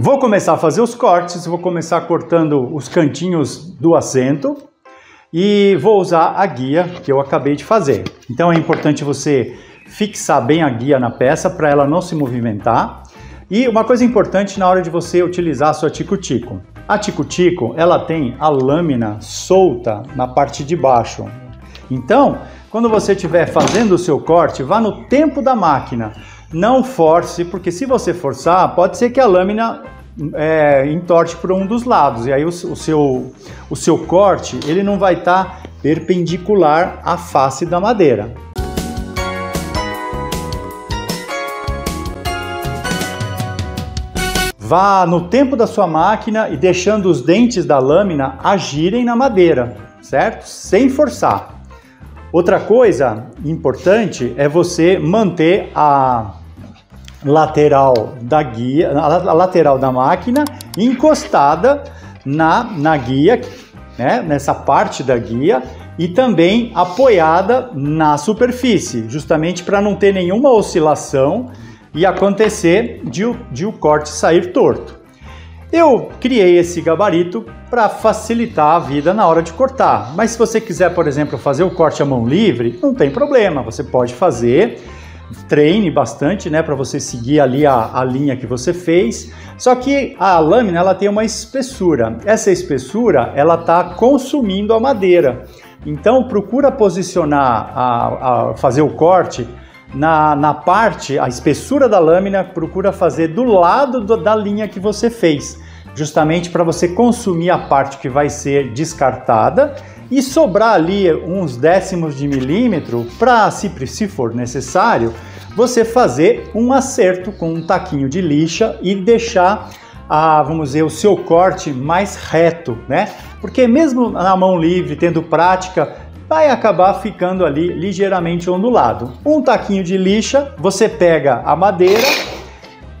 Vou começar a fazer os cortes, vou começar cortando os cantinhos do assento e vou usar a guia que eu acabei de fazer. Então é importante você fixar bem a guia na peça para ela não se movimentar. E uma coisa importante na hora de você utilizar a sua tico-tico. A tico-tico, ela tem a lâmina solta na parte de baixo. Então, quando você estiver fazendo o seu corte, vá no tempo da máquina. Não force, porque se você forçar, pode ser que a lâmina entorte por um dos lados. E aí o seu corte, ele não vai estar perpendicular à face da madeira. Vá no tempo da sua máquina e deixando os dentes da lâmina agirem na madeira, certo? Sem forçar. Outra coisa importante é você manter a lateral da máquina encostada na guia, né? Nessa parte da guia, e também apoiada na superfície, justamente para não ter nenhuma oscilação e acontecer de o corte sair torto. Eu criei esse gabarito para facilitar a vida na hora de cortar, mas se você quiser, por exemplo, fazer o corte à mão livre, não tem problema, você pode fazer, treine bastante, né, para você seguir ali a linha que você fez, só que a lâmina ela tem uma espessura, essa espessura ela está consumindo a madeira, então procura posicionar, fazer o corte, na parte, a espessura da lâmina, procura fazer do lado da linha que você fez, justamente para você consumir a parte que vai ser descartada e sobrar ali uns décimos de milímetro para, se for necessário, você fazer um acerto com um taquinho de lixa e deixar, vamos dizer, o seu corte mais reto, né? Porque mesmo na mão livre, tendo prática, vai acabar ficando ali ligeiramente ondulado. Um taquinho de lixa, você pega a madeira,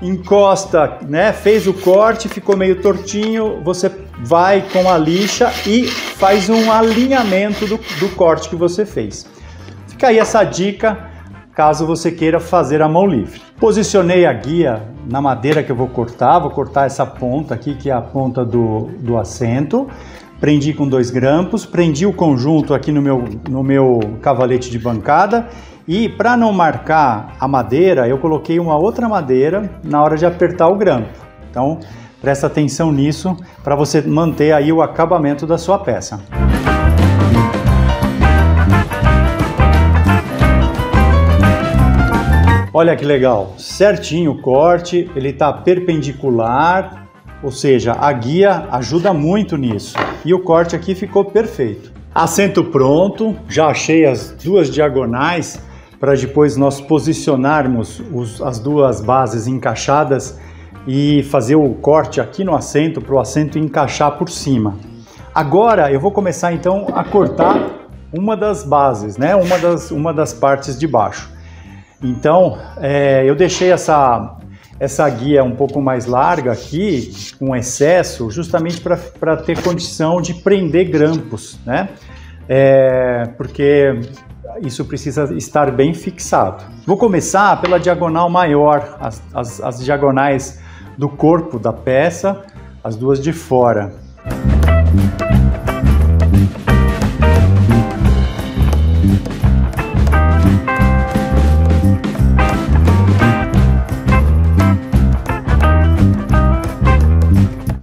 encosta, né, fez o corte, ficou meio tortinho, você vai com a lixa e faz um alinhamento do corte que você fez. Fica aí essa dica, caso você queira fazer a mão livre. Posicionei a guia na madeira que eu vou cortar essa ponta aqui, que é a ponta do assento. Prendi com 2 grampos, prendi o conjunto aqui no meu cavalete de bancada e para não marcar a madeira, eu coloquei uma outra madeira na hora de apertar o grampo. Então, presta atenção nisso para você manter aí o acabamento da sua peça. Olha que legal, certinho o corte, ele está perpendicular. Ou seja, a guia ajuda muito nisso. E o corte aqui ficou perfeito. Assento pronto, já achei as 2 diagonais para depois nós posicionarmos as 2 bases encaixadas e fazer o corte aqui no assento para o assento encaixar por cima. Agora eu vou começar então a cortar uma das bases, né? Uma das partes de baixo. Então eu deixei essa guia um pouco mais larga aqui, com excesso, justamente para ter condição de prender grampos, né? Porque isso precisa estar bem fixado. Vou começar pela diagonal maior, as diagonais do corpo da peça, as 2 de fora.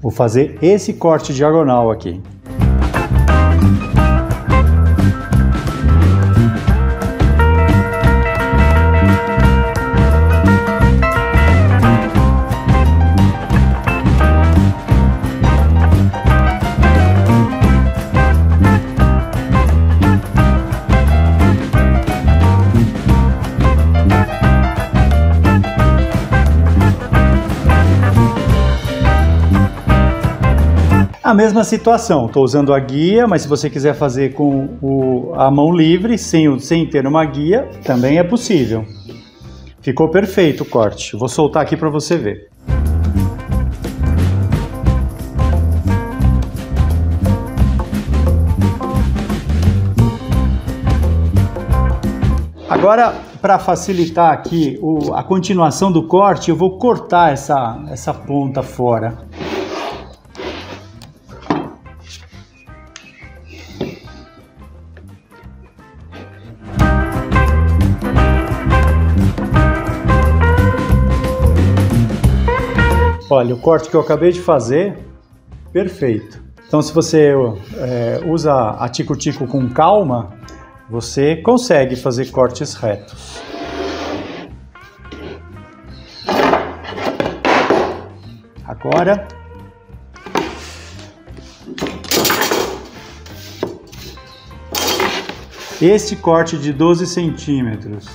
Vou fazer esse corte diagonal aqui. A mesma situação, estou usando a guia, mas se você quiser fazer com a mão livre, sem ter uma guia, também é possível. Ficou perfeito o corte, vou soltar aqui para você ver. Agora, para facilitar aqui a continuação do corte, eu vou cortar essa ponta fora. Olha, o corte que eu acabei de fazer, perfeito. Então, se você usa a Tico-Tico com calma, você consegue fazer cortes retos. Agora, esse corte de 12 centímetros.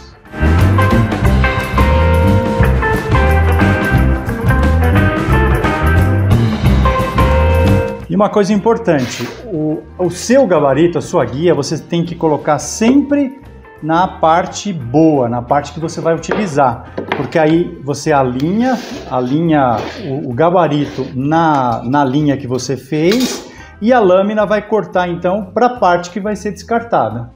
E uma coisa importante, o seu gabarito, a sua guia, você tem que colocar sempre na parte boa, na parte que você vai utilizar, porque aí você alinha o gabarito na linha que você fez e a lâmina vai cortar então para a parte que vai ser descartada.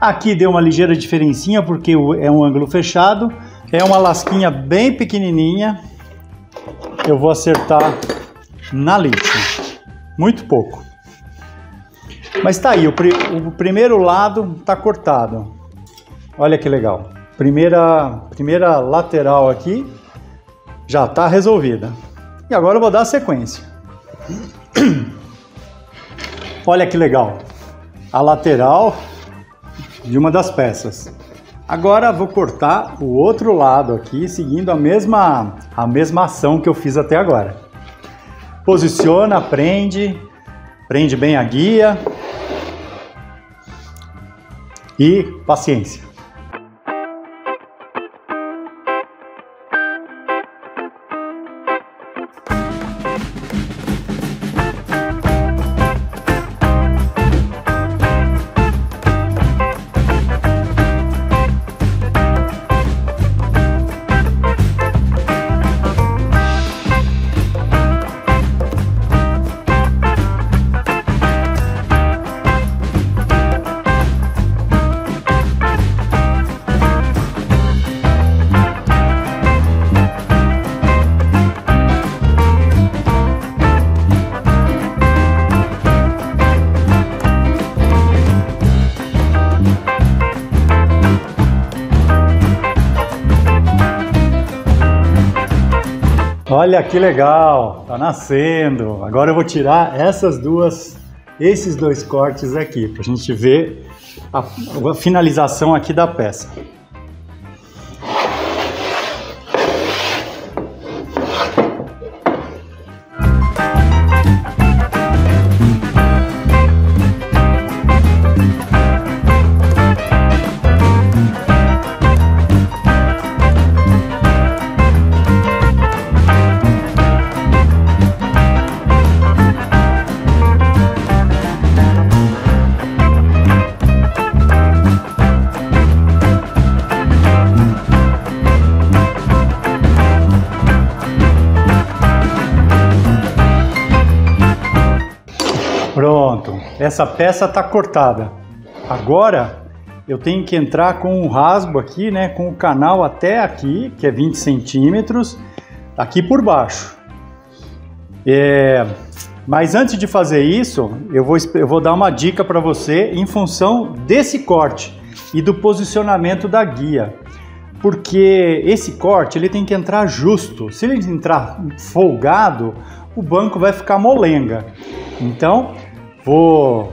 Aqui deu uma ligeira diferencinha porque é um ângulo fechado, é uma lasquinha bem pequenininha, eu vou acertar na lixa, muito pouco. Mas tá aí, o primeiro lado tá cortado, olha que legal, primeira lateral aqui já tá resolvida. E agora eu vou dar a sequência. Olha que legal, a lateral de uma das peças. Agora vou cortar o outro lado aqui, seguindo a mesma ação que eu fiz até agora. Posiciona, prende bem a guia e paciência. Olha que legal, tá nascendo. Agora eu vou tirar esses dois cortes aqui, pra gente ver a finalização aqui da peça. Essa peça está cortada. Agora eu tenho que entrar com um rasgo aqui, né, com o canal até aqui, que é 20 centímetros, aqui por baixo. Mas antes de fazer isso, eu vou dar uma dica para você em função desse corte e do posicionamento da guia. Porque esse corte ele tem que entrar justo. Se ele entrar folgado, o banco vai ficar molenga. Então, vou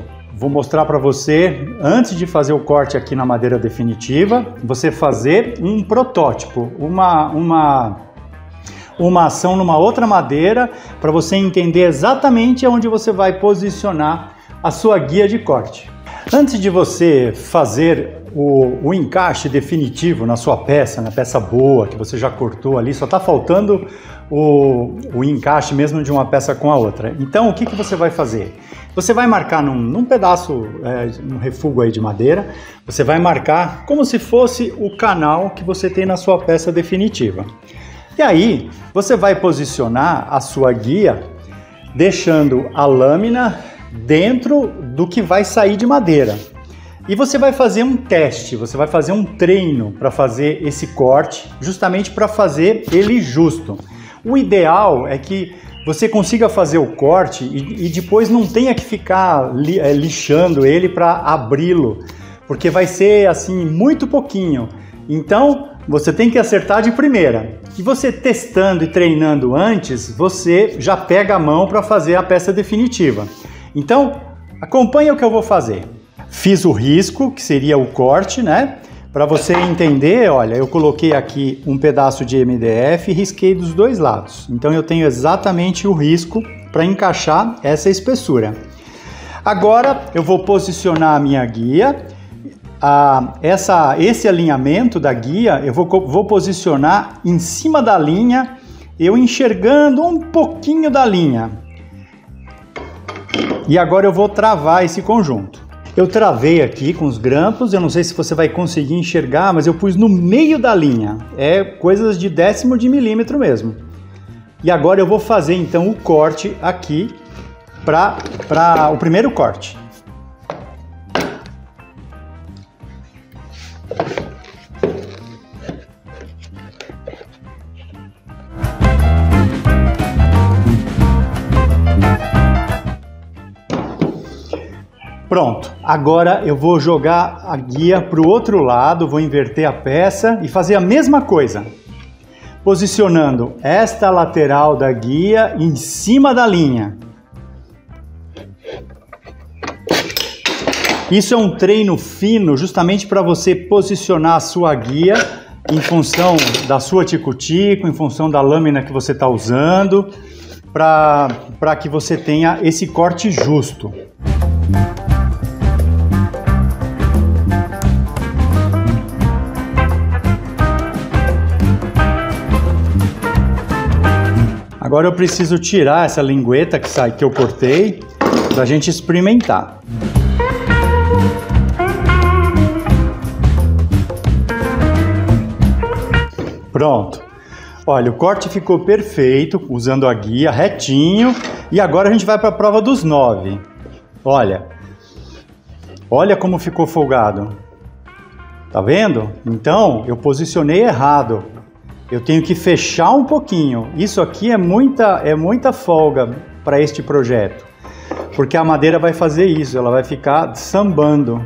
mostrar para você, antes de fazer o corte aqui na madeira definitiva, você fazer um protótipo, uma ação numa outra madeira, para você entender exatamente onde você vai posicionar a sua guia de corte. Antes de você fazer o encaixe definitivo na sua peça, na peça boa que você já cortou ali, só está faltando o encaixe mesmo de uma peça com a outra. Então o que você vai fazer? Você vai marcar num pedaço, um refugo aí de madeira, você vai marcar como se fosse o canal que você tem na sua peça definitiva. E aí você vai posicionar a sua guia deixando a lâmina dentro do que vai sair de madeira. E você vai fazer um teste, você vai fazer um treino para fazer esse corte, justamente para fazer ele justo. O ideal é que você consiga fazer o corte e depois não tenha que ficar lixando ele para abri-lo, porque vai ser assim muito pouquinho. Então você tem que acertar de primeira. E você testando e treinando antes, você já pega a mão para fazer a peça definitiva. Então acompanha o que eu vou fazer. Fiz o risco, que seria o corte, né? Para você entender, olha, eu coloquei aqui um pedaço de MDF e risquei dos dois lados. Então eu tenho exatamente o risco para encaixar essa espessura. Agora eu vou posicionar a minha guia. Esse alinhamento da guia eu vou posicionar em cima da linha, eu enxergando um pouquinho da linha. E agora eu vou travar esse conjunto. Eu travei aqui com os grampos, eu não sei se você vai conseguir enxergar, mas eu pus no meio da linha. É coisas de décimo de milímetro mesmo. E agora eu vou fazer então o corte aqui para o primeiro corte. Pronto, agora eu vou jogar a guia para o outro lado, vou inverter a peça e fazer a mesma coisa. Posicionando esta lateral da guia em cima da linha. Isso é um treino fino justamente para você posicionar a sua guia em função da sua tico-tico, em função da lâmina que você está usando, para que você tenha esse corte justo. Agora eu preciso tirar essa lingueta que eu cortei para a gente experimentar. Pronto. Olha, o corte ficou perfeito, usando a guia retinho. E agora a gente vai para a prova dos 9. Olha. Olha como ficou folgado. Tá vendo? Então, eu posicionei errado. Eu tenho que fechar um pouquinho. Isso aqui é muita folga para este projeto, porque a madeira vai fazer isso, ela vai ficar sambando.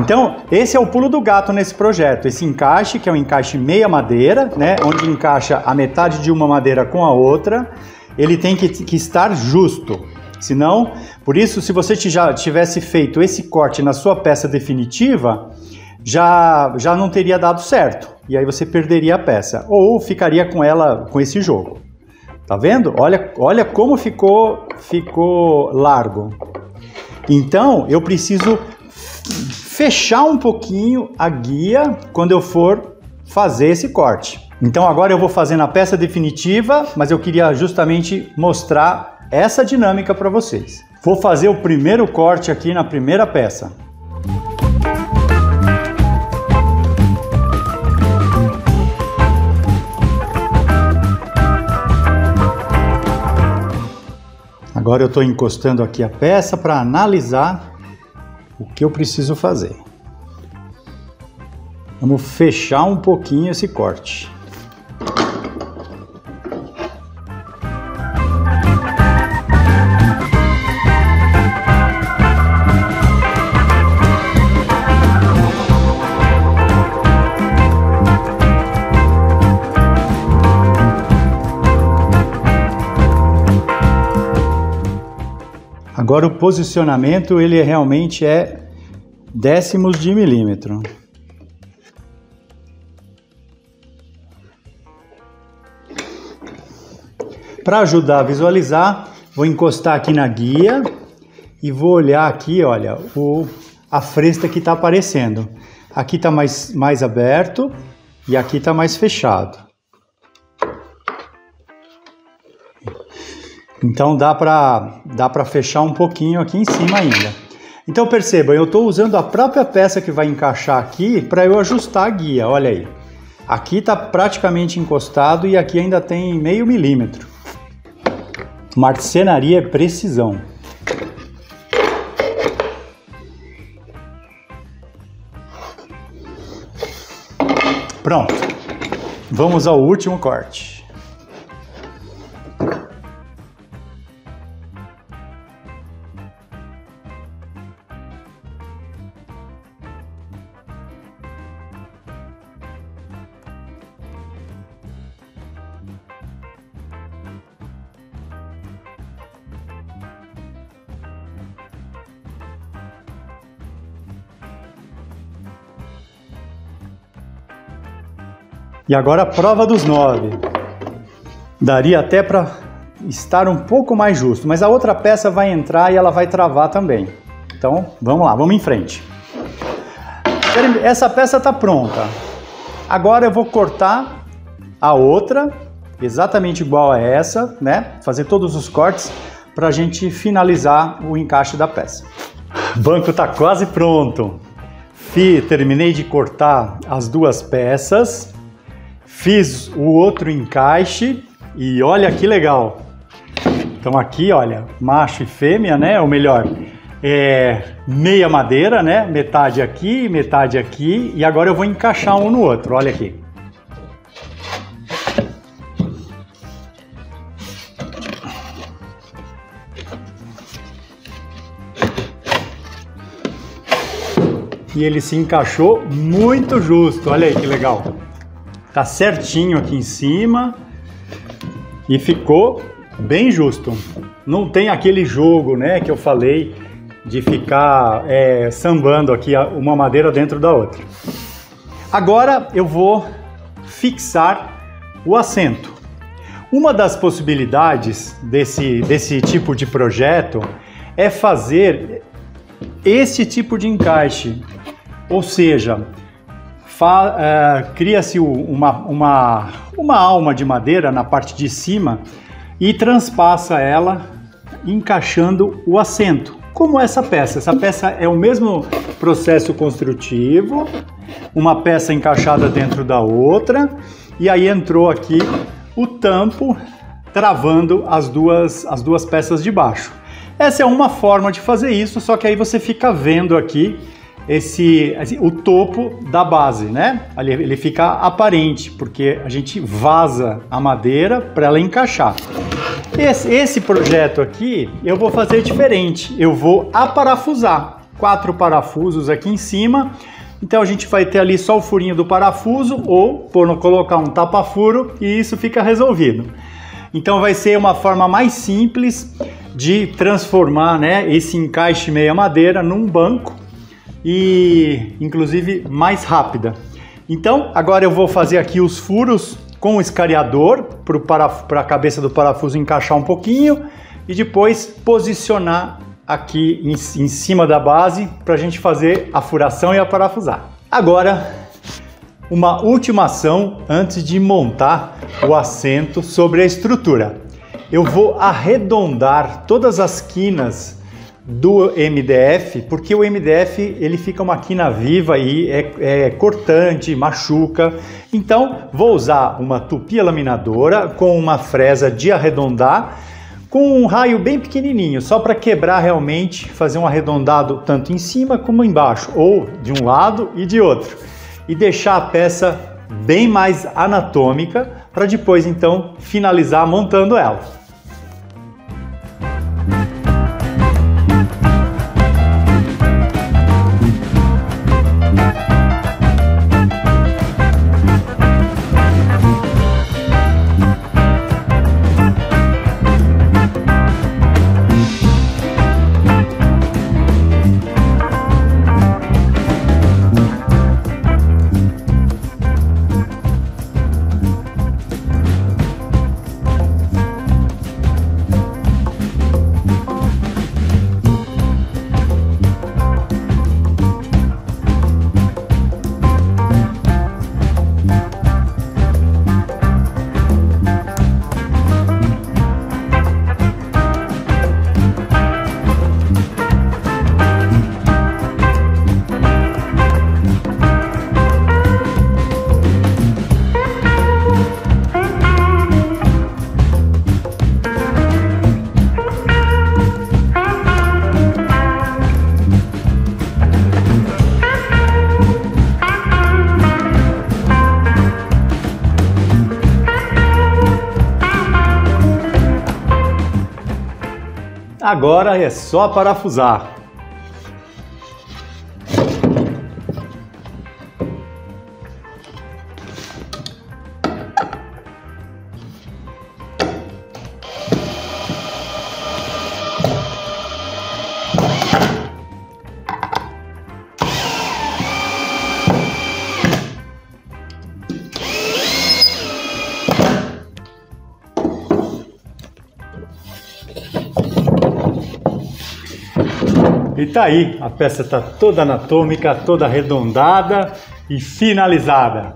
Então esse é o pulo do gato nesse projeto, esse encaixe, que é um encaixe meia madeira, né, onde encaixa a metade de uma madeira com a outra. Ele tem que estar justo, senão, por isso, se você já tivesse feito esse corte na sua peça definitiva, já não teria dado certo. E aí você perderia a peça ou ficaria com ela com esse jogo. Tá vendo? Olha como ficou largo. Então eu preciso fechar um pouquinho a guia quando eu for fazer esse corte. Então agora eu vou fazer na peça definitiva, mas eu queria justamente mostrar essa dinâmica para vocês. Vou fazer o primeiro corte aqui na primeira peça. Agora eu estou encostando aqui a peça para analisar o que eu preciso fazer. Vamos fechar um pouquinho esse corte. Agora o posicionamento, ele realmente é décimos de milímetro. Para ajudar a visualizar, vou encostar aqui na guia e vou olhar aqui, olha, a fresta que está aparecendo. Aqui está mais aberto e aqui está mais fechado. Então dá para fechar um pouquinho aqui em cima ainda. Então perceba, eu estou usando a própria peça que vai encaixar aqui para eu ajustar a guia, olha aí. Aqui está praticamente encostado e aqui ainda tem meio milímetro. Marcenaria Precisão. Pronto, vamos ao último corte. E agora a prova dos 9. Daria até para estar um pouco mais justo, mas a outra peça vai entrar e ela vai travar também. Então, vamos lá, vamos em frente. Essa peça está pronta. Agora eu vou cortar a outra, exatamente igual a essa, né? Fazer todos os cortes para a gente finalizar o encaixe da peça. O banco está quase pronto. Terminei de cortar as duas peças. Fiz o outro encaixe e olha que legal. Então aqui, olha, macho e fêmea, né? Ou melhor, meia madeira, né? Metade aqui e agora eu vou encaixar um no outro, olha aqui. E ele se encaixou muito justo, olha aí que legal. Tá certinho aqui em cima e ficou bem justo. Não tem aquele jogo, né, que eu falei de ficar sambando aqui uma madeira dentro da outra. Agora eu vou fixar o assento. Uma das possibilidades desse tipo de projeto é fazer esse tipo de encaixe, ou seja, cria-se uma alma de madeira na parte de cima e transpassa ela encaixando o assento, como essa peça. Essa peça é o mesmo processo construtivo, uma peça encaixada dentro da outra, e aí entrou aqui o tampo travando as duas peças de baixo. Essa é uma forma de fazer isso, só que aí você fica vendo aqui o topo da base, né? Ele fica aparente, porque a gente vaza a madeira para ela encaixar. Esse projeto aqui eu vou fazer diferente, eu vou aparafusar 4 parafusos aqui em cima, então a gente vai ter ali só o furinho do parafuso ou colocar um tapa-furo e isso fica resolvido. Então vai ser uma forma mais simples de transformar, né, esse encaixe meia madeira num banco, e inclusive mais rápida. Então agora eu vou fazer aqui os furos com o escariador para a cabeça do parafuso encaixar um pouquinho e depois posicionar aqui em cima da base para a gente fazer a furação e a parafusar. Agora uma última ação antes de montar o assento sobre a estrutura. Eu vou arredondar todas as quinas do MDF, porque o MDF ele fica uma quina viva e é cortante, machuca. Então vou usar uma tupia laminadora com uma fresa de arredondar com um raio bem pequenininho, só para quebrar realmente, fazer um arredondado tanto em cima como embaixo, ou de um lado e de outro, e deixar a peça bem mais anatômica para depois então finalizar montando ela. Agora é só parafusar. E tá aí, a peça tá toda anatômica, toda arredondada e finalizada.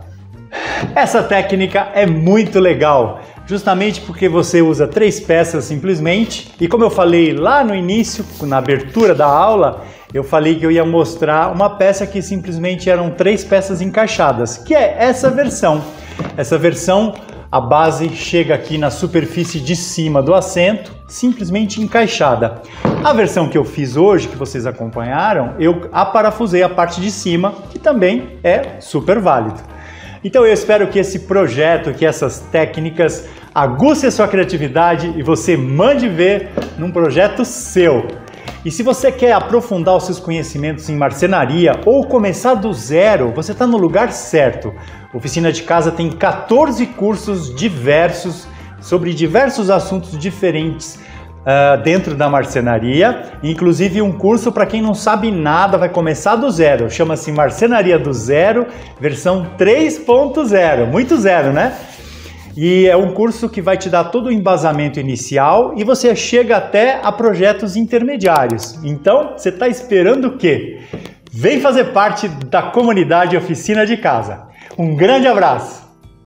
Essa técnica é muito legal, justamente porque você usa três peças simplesmente. E como eu falei lá no início, na abertura da aula, eu falei que eu ia mostrar uma peça que simplesmente eram três peças encaixadas, que é essa versão. Essa versão, a base chega aqui na superfície de cima do assento, simplesmente encaixada. A versão que eu fiz hoje, que vocês acompanharam, eu aparafusei a parte de cima, que também é super válido. Então eu espero que esse projeto, que essas técnicas aguçem a sua criatividade e você mande ver num projeto seu. E se você quer aprofundar os seus conhecimentos em marcenaria ou começar do zero, você está no lugar certo. Oficina de Casa tem 14 cursos diversos sobre diversos assuntos diferentes dentro da marcenaria, inclusive um curso para quem não sabe nada, vai começar do zero, chama-se Marcenaria do Zero versão 3.0, muito zero, né? E é um curso que vai te dar todo o embasamento inicial e você chega até a projetos intermediários. Então, você está esperando o quê? Vem fazer parte da comunidade Oficina de Casa. Um grande abraço!